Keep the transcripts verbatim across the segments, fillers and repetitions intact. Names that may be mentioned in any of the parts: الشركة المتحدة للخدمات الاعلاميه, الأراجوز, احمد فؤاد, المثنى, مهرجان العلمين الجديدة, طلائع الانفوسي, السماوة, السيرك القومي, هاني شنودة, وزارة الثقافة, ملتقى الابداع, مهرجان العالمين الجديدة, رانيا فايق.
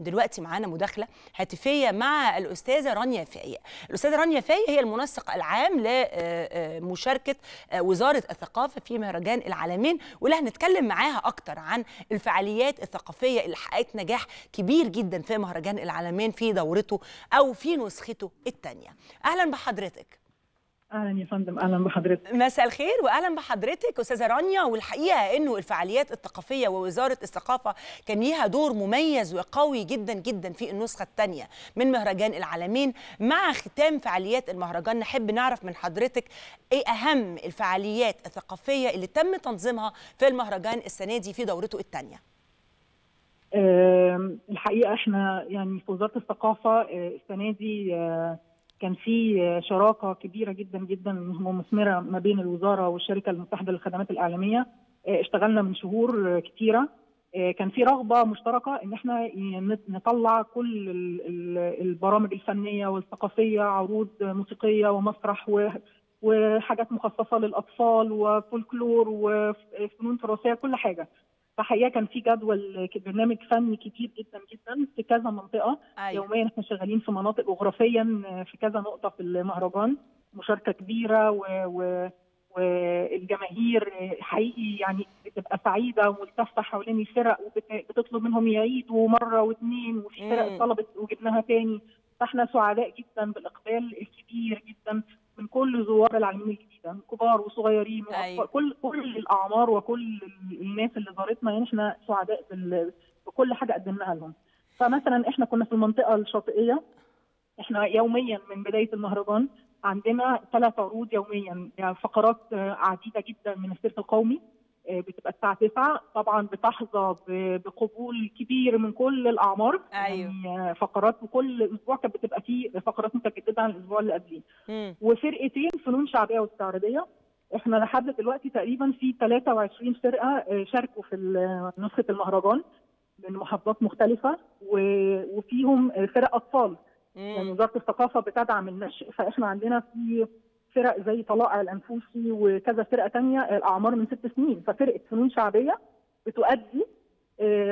دلوقتي معانا مداخله هاتفيه مع الاستاذه رانيا فايق. الاستاذه رانيا فايق هي المنسق العام لمشاركه وزاره الثقافه في مهرجان العالمين، واللي هنتكلم معاها اكتر عن الفعاليات الثقافيه اللي حققت نجاح كبير جدا في مهرجان العالمين في دورته او في نسخته الثانيه. اهلا بحضرتك. اهلا يا فندم. اهلا بحضرتك. مساء الخير واهلا بحضرتك استاذه رانيا. والحقيقه انه الفعاليات الثقافيه ووزاره الثقافه كان ليها دور مميز وقوي جدا جدا في النسخه الثانيه من مهرجان العالمين. مع ختام فعاليات المهرجان نحب نعرف من حضرتك ايه اهم الفعاليات الثقافيه اللي تم تنظيمها في المهرجان السنه دي في دورته الثانيه. أه الحقيقه احنا يعني في وزاره الثقافه السنه دي أه كان في شراكه كبيره جدا جدا ومثمره ما بين الوزاره والشركه المتحده للخدمات الاعلاميه. اشتغلنا من شهور كتيره، كان في رغبه مشتركه ان احنا نطلع كل البرامج الفنيه والثقافيه، عروض موسيقيه ومسرح وحاجات مخصصه للاطفال وفولكلور وفنون تراثيه، كل حاجه. فحقيقه كان في جدول برنامج فني كتير جدا جدا في كذا منطقه. أيوة. يوميا احنا شغالين في مناطق جغرافيا في كذا نقطه في المهرجان، مشاركه كبيره والجماهير حقيقي يعني بتبقى سعيده وملتفه حوالين الفرق وبتطلب منهم يعيدوا مره واثنين، وفي فرق طلبت وجبناها تاني. فاحنا سعداء جدا بالاقبال الكبير جدا من كل زوار العالمين الجديدة، من كبار وصغيرين. أيوة. كل كل الاعمار وكل الناس اللي زارتنا، يعني احنا سعداء بكل حاجه قدمناها لهم. فمثلا احنا كنا في المنطقه الشاطئيه، احنا يوميا من بدايه المهرجان عندنا ثلاث عروض يوميا، يعني فقرات عديده جدا من السيرك القومي بتبقى الساعه تسعة، طبعا بتحظى بقبول كبير من كل الاعمار. أيوة. يعني فقرات، وكل اسبوع كانت بتبقى فيه فقرات متجدده عن الاسبوع اللي قبليه. وفرقتين فنون شعبيه واستعراضيه، احنا لحد دلوقتي تقريبا في ثلاثة وعشرين فرقه شاركوا في نسخه المهرجان من محافظات مختلفه، وفيهم فرق اطفال. مم. يعني وزاره الثقافه بتدعم النشء، فاحنا عندنا في فرق زي طلائع الانفوسي وكذا فرقه ثانيه الاعمار من ست سنين، ففرقه فنون شعبيه بتؤدي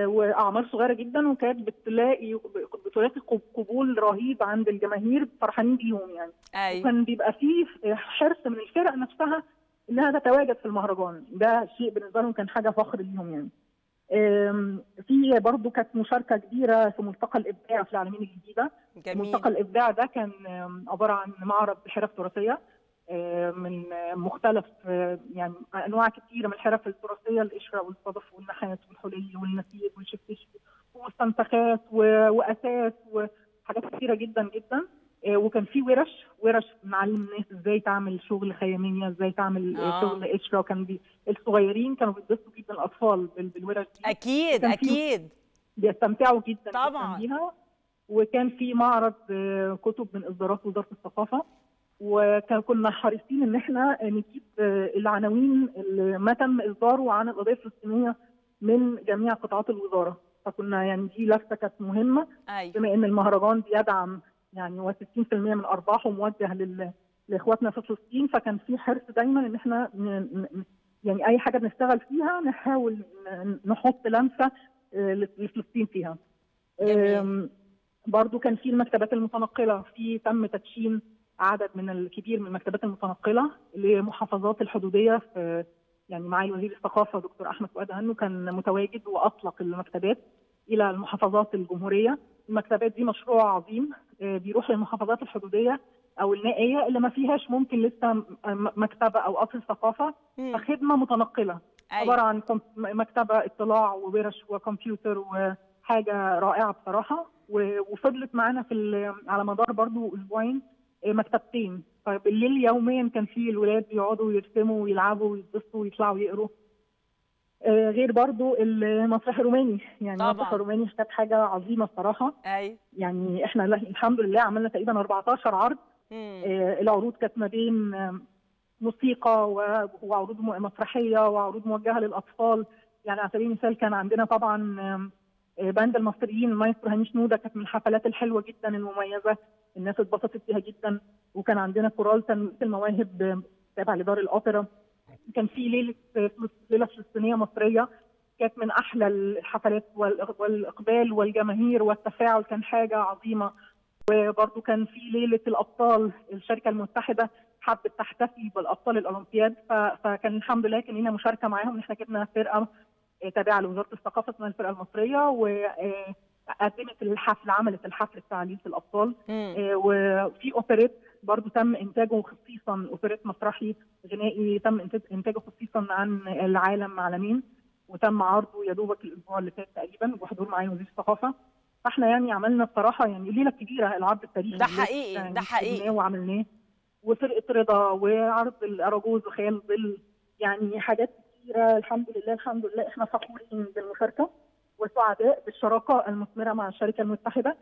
واعمار صغيره جدا، وكانت بتلاقي بتلاقي قبول رهيب عند الجماهير، فرحانين بيهم يعني. أي. وكان بيبقى فيه حرص من الفرق نفسها انها تتواجد في المهرجان، ده شيء بالنسبه لهم كان حاجه فخر ليهم يعني. في برضه كانت مشاركه كبيره في ملتقى الابداع في العالمين الجديده. جميل. ملتقى الابداع ده كان عباره عن معرض حرف تراثيه من مختلف يعني انواع كثيره من الحرف التراثيه، القشره والصدف والنحاس والحلي والنسيج والشفتش والصنتخات واساس وحاجات كثيره جدا جدا. وكان في ورش ورش بنعلم الناس ازاي تعمل شغل خياميه، ازاي تعمل آه. شغل قشره. وكان بي... الصغيرين كانوا بيتبسطوا جدا، الاطفال بالورش دي اكيد اكيد بيستمتعوا جدا طبعا بيها. وكان في معرض كتب من اصدارات وزاره الثقافه، وكان كنا حريصين ان احنا نجيب العناوين اللي ما تم اصداره عن القضيه الفلسطينيه من جميع قطاعات الوزاره. فكنا يعني دي لفته كانت مهمه. أيوة. بما ان المهرجان بيدعم يعني ستين بالمئة من ارباحه موجه لل... لاخواتنا في فلسطين، فكان في حرص دايما ان احنا ن... يعني اي حاجه بنشتغل فيها نحاول نحط لمسه لفلسطين فيها. أم... برضو كان في المكتبات المتنقله، في تم تدشين عدد من الكبير من المكتبات المتنقله لمحافظات الحدوديه. في يعني معالي وزير الثقافه دكتور احمد فؤاد هانو كان متواجد واطلق المكتبات الى المحافظات الجمهوريه. المكتبات دي مشروع عظيم بيروح للمحافظات الحدوديه او النائيه اللي ما فيهاش ممكن لسه مكتبه او قصر ثقافه، فخدمه متنقله عباره عن مكتبه اطلاع وورش وكمبيوتر، وحاجه رائعه بصراحه. وفضلت معانا في على مدار برضو اسبوعين مكتبتين. طيب الليل يوميا كان في الولاد بيقعدوا يرسموا ويلعبوا ويتبسطوا ويطلعوا يقروا. آه غير برضو المسرح الروماني، يعني المسرح الروماني كانت حاجه عظيمه الصراحه. ايوه. يعني احنا الحمد لله عملنا تقريبا أربعتاشر عرض. آه العروض كانت ما بين موسيقى وعروض مسرحيه وعروض موجهه للاطفال. يعني على سبيل المثال كان عندنا طبعا باند المصريين، المايسترو هاني شنودة، كانت من الحفلات الحلوه جدا المميزه، الناس اتبسطت فيها جدا. وكان عندنا كورال تنميه المواهب تابع لدار الاوبرا. كان في ليله ليله فلسطينيه مصريه كانت من أحلى الحفلات، والإقبال والجماهير والتفاعل كان حاجة عظيمة. وبرضو كان في ليلة الأبطال، الشركة المتحدة حبت تحتفل بالأبطال الأولمبياد، فكان الحمد لله كان لنا مشاركة معاهم. إن إحنا جبنا فرقة تابعة لوزارة الثقافة اسمها الفرقة المصرية، وقدمت الحفل، عملت الحفل بتاع ليلة الأبطال. وفي أوبريت برضو تم إنتاجه خصيصا، أوبريت مسرحي غنائي تم إنتاجه خصيصا عن العالم عالمين، وتم عرضه يا دوبك الأسبوع اللي فات تقريبا بحضور معايا وزير الثقافة. فاحنا يعني عملنا بصراحة يعني ليلة كبيرة، العرض التاريخي ده حقيقي يعني ده حقيقي وعملناه، وفرقة رضا وعرض الأراجوز وخيال ظل، يعني حاجات كتيرة. الحمد لله الحمد لله احنا فخورين بالمشاركة وسعداء بالشراكة المثمرة مع الشركة المتحدة،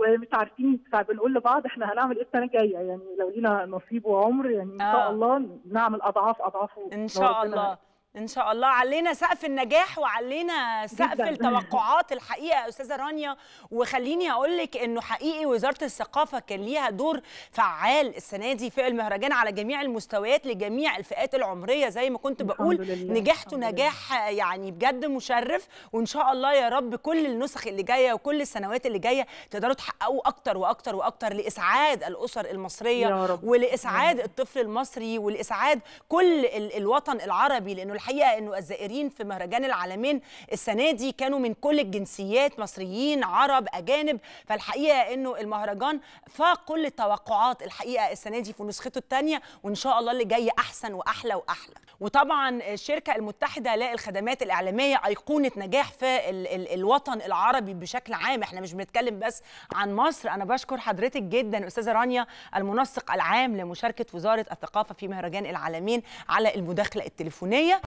ومش عارفين بنقول لبعض احنا هنعمل ايه السنه الجايه، يعني لو لينا نصيب وعمر يعني ان آه. شاء الله نعمل اضعاف اضعافه ان شاء الله. ان شاء الله علينا سقف النجاح وعلينا سقف التوقعات الحقيقه يا استاذه رانيا. وخليني اقول لك انه حقيقي وزاره الثقافه كان ليها دور فعال السنه دي في المهرجان على جميع المستويات لجميع الفئات العمريه، زي ما كنت بقول نجحته نجاح يعني بجد مشرف. وان شاء الله يا رب كل النسخ اللي جايه وكل السنوات اللي جايه تقدروا تحققوا اكتر واكتر واكتر لاسعاد الاسر المصريه ولاسعاد الطفل المصري ولاسعاد كل الوطن العربي، لانه الحقيقه انه الزائرين في مهرجان العالمين السنه دي كانوا من كل الجنسيات، مصريين عرب اجانب. فالحقيقه انه المهرجان فاق كل التوقعات الحقيقه السنه دي في نسخته الثانيه، وان شاء الله اللي جاي احسن واحلى واحلى. وطبعا الشركه المتحده للخدمات الاعلاميه ايقونه نجاح في ال ال الوطن العربي بشكل عام، احنا مش بنتكلم بس عن مصر. انا بشكر حضرتك جدا استاذه رانيا المنسق العام لمشاركه وزاره الثقافه في مهرجان العالمين على المداخله التليفونيه.